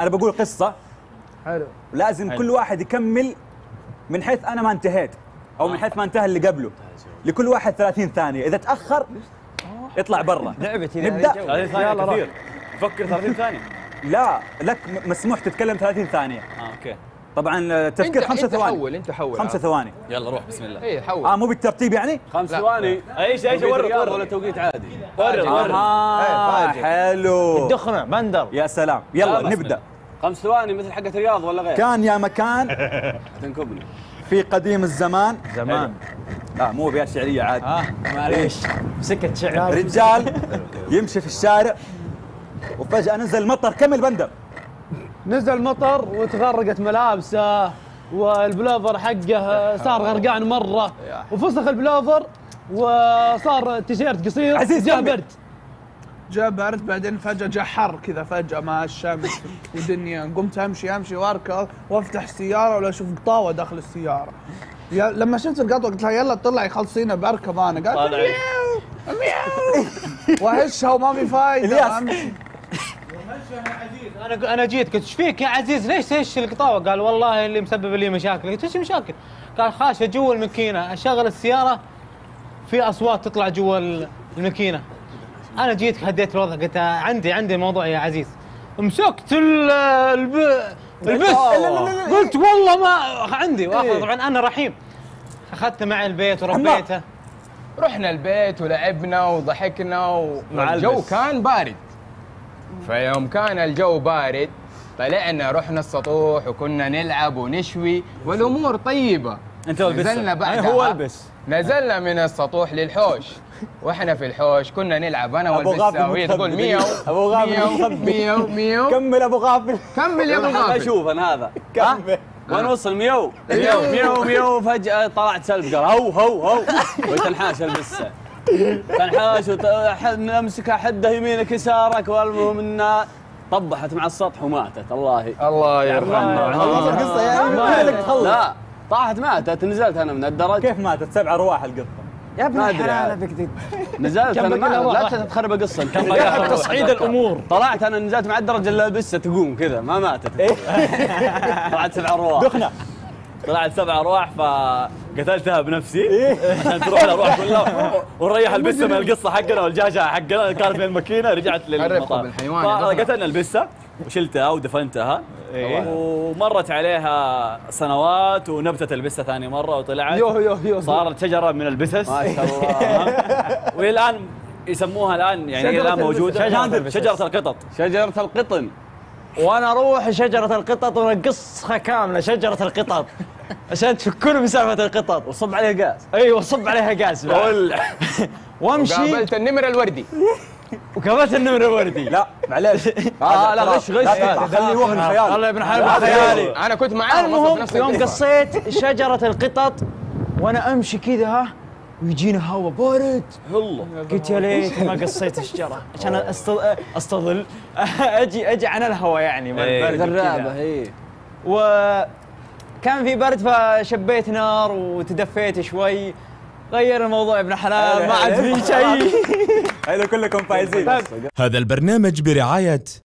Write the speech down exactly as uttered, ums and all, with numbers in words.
انا بقول قصه حلو لازم حلو. كل واحد يكمل من حيث انا ما انتهيت او آه. من حيث ما انتهى اللي قبله. لكل واحد ثلاثين ثانيه، اذا تاخر اطلع برا. لعبتي نبدا ثلاثين ثانيه كثير. فكر ثلاثين ثانيه. لا لك مسموح تتكلم ثلاثين ثانيه. اه اوكي. طبعا تفكير خمسة ثواني. انت حول انت حول خمسة ثواني. يلا روح بسم الله. اي حول. اه مو بالترتيب يعني؟ خمس ثواني. اي شيء اي شيء ورط ورط ولا توقيت عادي. ورط ورط. اه حلو. الدخنه بندر. يا سلام يلا نبدا. خمس ثواني مثل حقة الرياض ولا غير؟ كان يا مكان تنكبني في قديم الزمان زمان. لا مو ابيات شعريه عادي. اه معليش سكت شعر. رجال يمشي في الشارع وفجأة نزل مطر. كمل بندر. نزل مطر وتغرقت ملابسه والبلوفر حقه صار غرقان مره وفسخ البلوفر وصار تيشيرت قصير. عزيز جاء برد. جاء برد بعدين فجأة جاء حر كذا فجأة مع الشمس ودنيا. قمت امشي امشي واركض وافتح السياره ولا اشوف قطاوه داخل السياره. لما شفت القطوه قلت لها يلا طلعي خلصينا بركب انا. قالت مياو مياو وهشها وما في فايده. امشي ومشى يا عزيز. انا انا جيت قلت ايش فيك يا عزيز ليش تهش القطاوه؟ قال والله اللي مسبب لي مشاكل. قلت ايش مشاكل؟ قال خاشه جوا الماكينه اشغل السياره في اصوات تطلع جوا الماكينه. انا جيت هديت الوضع قلت عندي عندي موضوع يا عزيز. مسكت الب... البس قلت والله ما عندي. واخذ طبعا انا رحيم اخذته معي البيت وربيته. رحنا البيت ولعبنا وضحكنا والجو كان بارد. فيوم كان الجو بارد طلعنا رحنا السطوح وكنا نلعب ونشوي والامور طيبه. انت البس. نزلنا بعدها هو البس. نزلنا من السطوح للحوش واحنا في الحوش كنا نلعب انا والبسه وهي تقول ميو ابو غافل ميو ميو. كمل ابو غافل كمل يا ابو غافل. اشوف انا هذا كمل وين وصل ميو ميو ميو ميو. فجأة طلعت سلب قال هو هو هو وتنحاش البسه تنحاش وتمسكها حده يمينك يسارك. والمهم انها طبحت مع السطح وماتت. الله الله يرحمها. خلص القصه يعني تخلص. لا طاحت ماتت. نزلت انا من الدرج. كيف ماتت؟ سبع ارواح القطه يا ابن الحلال. نزلت انا لا تخرب قصه. تصعيد الامور. طلعت انا نزلت مع الدرجه اللي لابسها تقوم كذا ما ماتت. طلعت سبع ارواح دخنه. طلعت سبع ارواح فقتلتها بنفسي عشان تروح الارواح كلها ونريح البسه من القصه حقنا والجاجه حقنا اللي كان في الماكينه. رجعت للمطار فقتلنا البسه وشلتها ودفنتها. إيه؟ ومرت عليها سنوات ونبتت البسه ثاني مره وطلعت يوه يوه يوه صارت شجره من البسس ما شاء الله. والان يسموها الان يعني هي الان موجوده شجره, شجرة القطط. شجره القطن. وانا اروح شجره القطط ونقصها كامله شجره القطط عشان تفكون مسافه القطط. وصب عليها غاز. ايوه صب عليها غاز. وامشي. وقابلت النمر الوردي. وقابلت النمر الوردي. لا معليش. اه لا غش غش. خلي وهم خيالي. والله يا ابن حلال خيالي. انا كنت معاهم. المهم يوم قصيت شجره القطط وانا امشي كذا ها ويجينا هواء بارد. والله قلت يا ليت ما قصيت الشجره عشان استظل اجي اجي عن الهواء يعني ما البرد. جرابه اي. وكان في برد فشبيت نار وتدفيت شوي. غير الموضوع ابن حلال ما عاد في شيء. هذا كلكم فايزين. هذا البرنامج برعاية